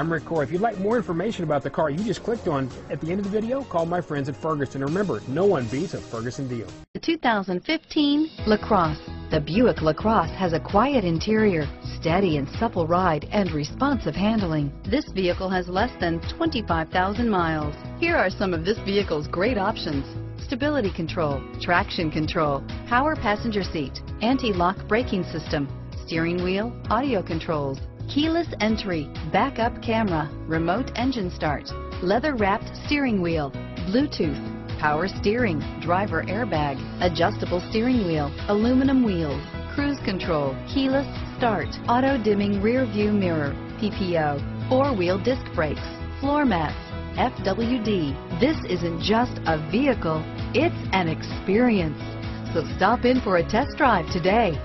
I'm Rick Core. If you'd like more information about the car you just clicked on at the end of the video, call my friends at Ferguson. Remember, no one beats a Ferguson deal. The 2015 LaCrosse. The Buick LaCrosse has a quiet interior, steady and supple ride, and responsive handling. This vehicle has less than 25,000 miles. Here are some of this vehicle's great options: stability control, traction control, power passenger seat, anti-lock braking system, steering wheel audio controls, keyless entry, backup camera, remote engine start, leather-wrapped steering wheel, Bluetooth, power steering, driver airbag, adjustable steering wheel, aluminum wheels, cruise control, keyless start, auto-dimming rear-view mirror, PPO, four-wheel disc brakes, floor mats, FWD. This isn't just a vehicle, it's an experience. So stop in for a test drive today.